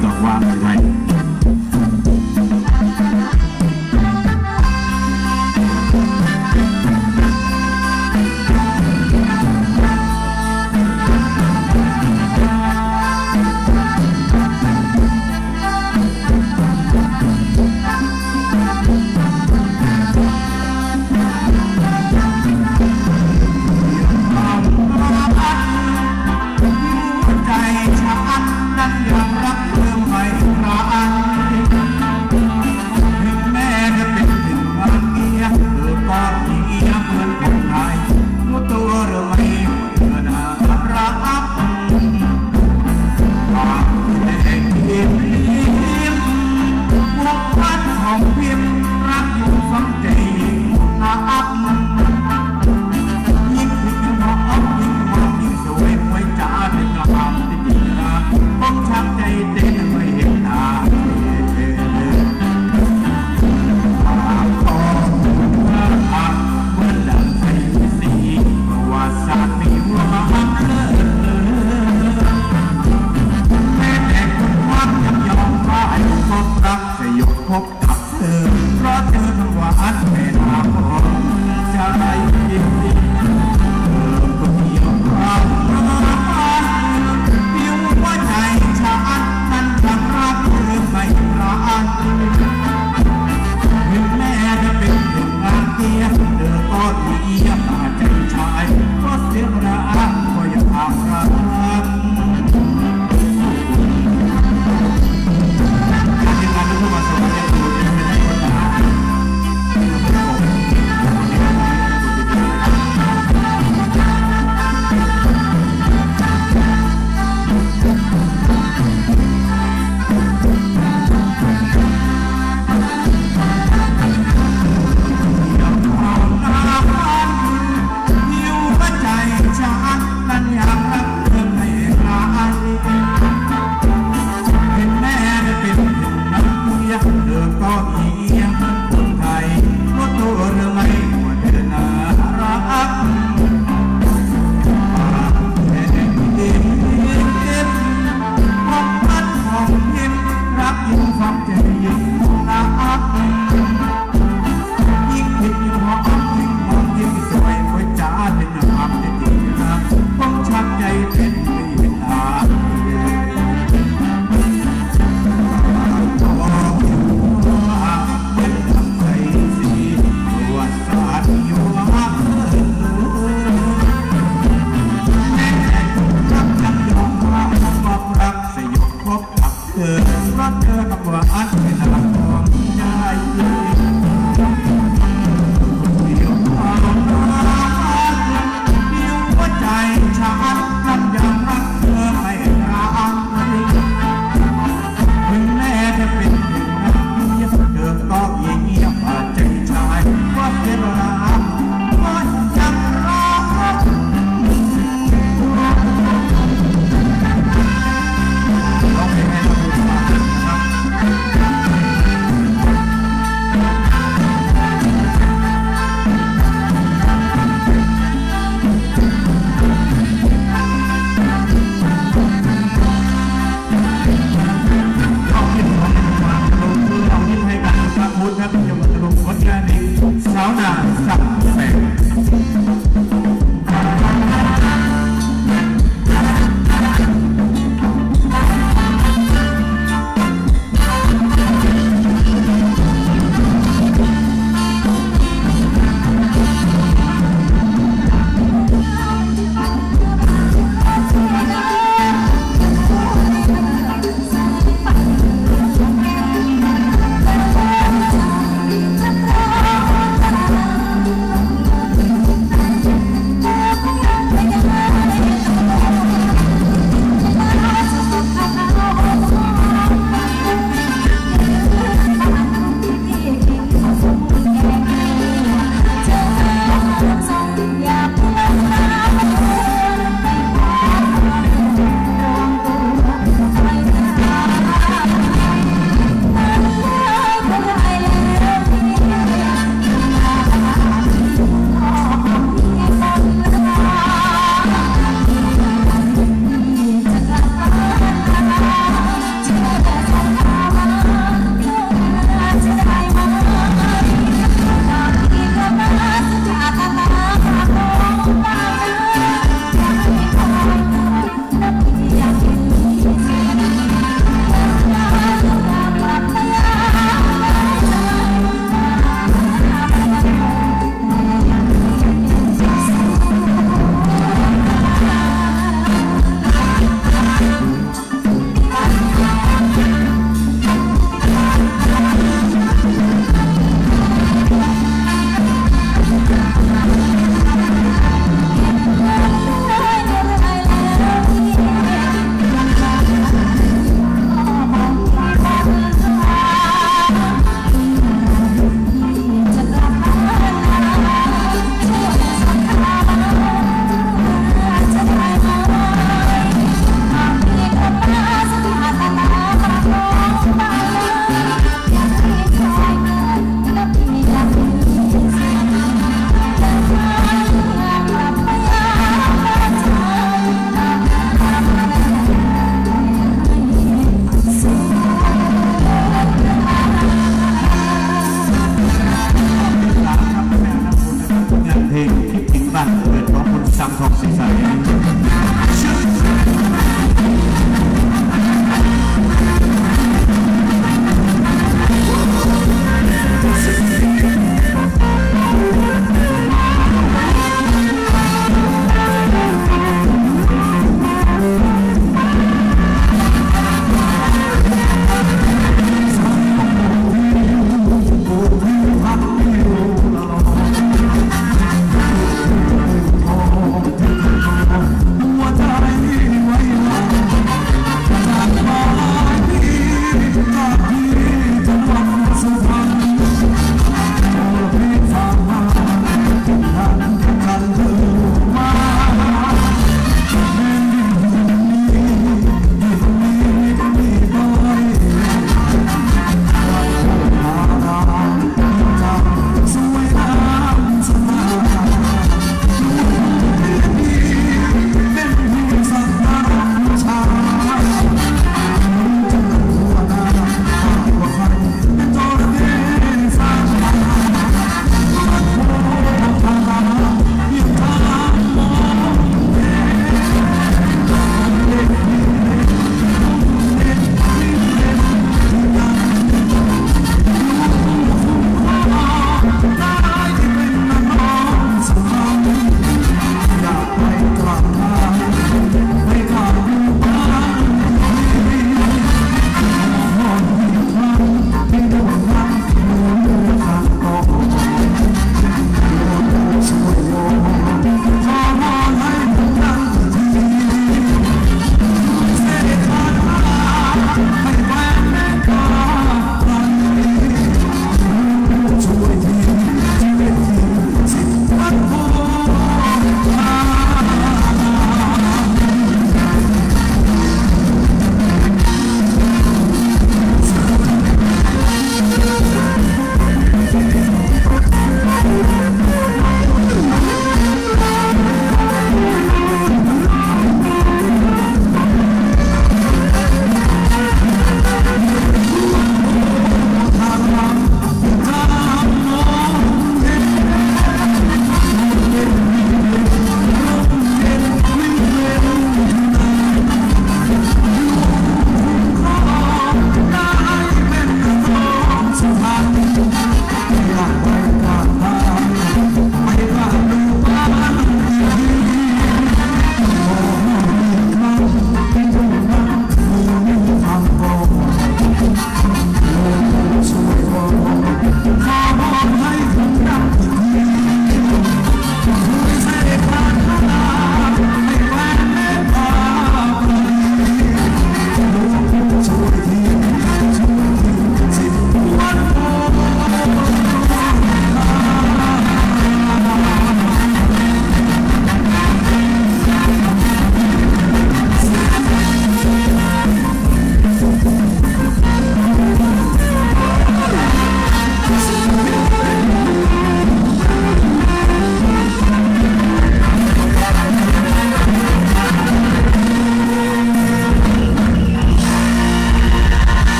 the one way.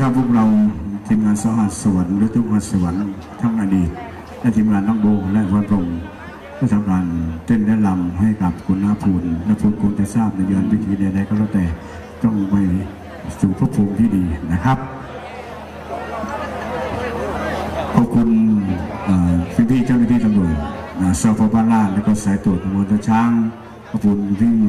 นะครับพวกเราทีมงานสหัสสวรรค์หรือทุกวันสวรรค์ทั้งอดีตและทีมงานน้องโบและวันพรหมก็ทำการเต้นและลำให้กับคุณน้าภูลและภูลคงจะทราบในยานวิธีใดๆก็แล้วแต่ต้องไปสู่พระภูมิที่ดีนะครับขอบคุณพี่เจ้าหน้าที่ตำรวจสพ.บ้านลาดและก็สายตรวจตำรวจช้างขอบคุณพี่